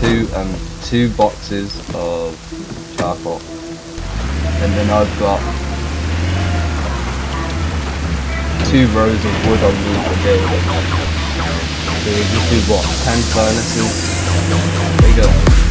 two boxes of charcoal, and then I've got 2 rows of wood on me per day. So we just do what? 10 furnaces. There you go.